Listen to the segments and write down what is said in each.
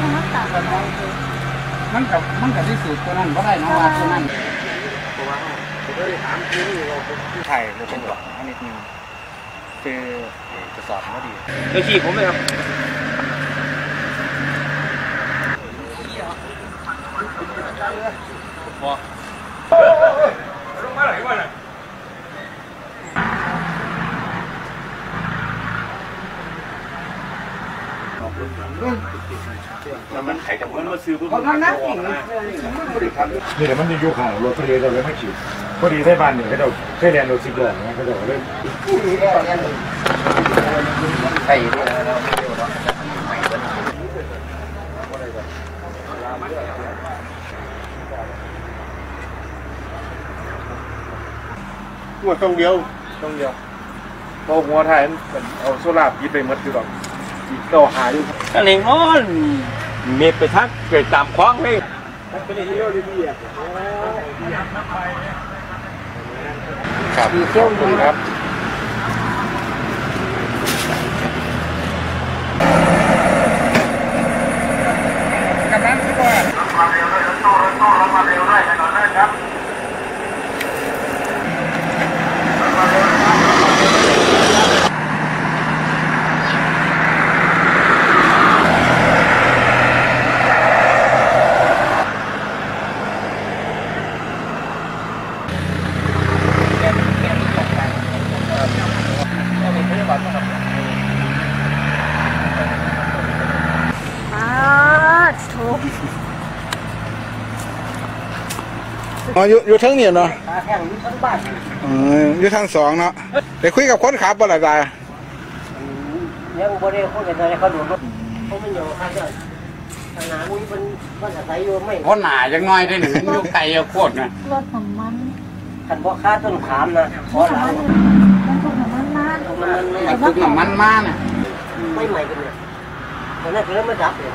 nó mất tạm rồi. Mình đi xử cho nên có đây nó là cho nên. Tôiถามพี่ไทยเราเป็นหวังให้นิดนึงคือจะสอบก็ดีเลยขี่ผมเลยครับพอลงมาไหนวะเนี่ยมันไข่กับมันมาซื้อพวกมันนะนี่แต่มันจะอยู่ของรถทะเลเราเลยไม่ขี่พอดีไทยบ้านเนี่ยเขาเราเคยเรียนรถสิบล้อนะเขาเราเล่นไข่ด้วยเราไม่เดียวเราหัวตรงเดียวเราหัวไทยมันเอาโซล่ายึดไปมัดอยู่หรอกต่อหาดูอันนี้งอนเมฆไปทักเกิดตามคว้างเลยครับดีเที่ยวดีครับกำลังที่ว่าความเร็วได้รถตู้ความเร็วได้ถนนได้ครับอยู่ทั้งนี่เนาะอยู่ทั้งสองเนาะเดี๋ยวคุยกับคนขับบ่ล่ะจ้าเนี่ยบ่ได้คุยกันเลยเขาดูเขาไม่อยู่ข้างเดียวขนาดมุ้ยเป็นว่าจะใส่อยู่ไม่เพราะหนาจังน้อยได้หนึ่งอยู่ไกลโคตรนะรถของมันขันบ่ค่าต้นขามนะเพราะเรามันมาน่ะไม่ใหม่กันเลยตอนนั้นเริ่มไม่จับเลย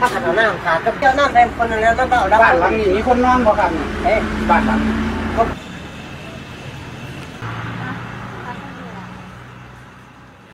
ถ้าขันเอาหน้าขาดก็เจ้าหน้าแรงคนนึงแล้วต้องเอาด้านหลังนี่มีคนนอนพอกันเอ๊ะบ้านหลัง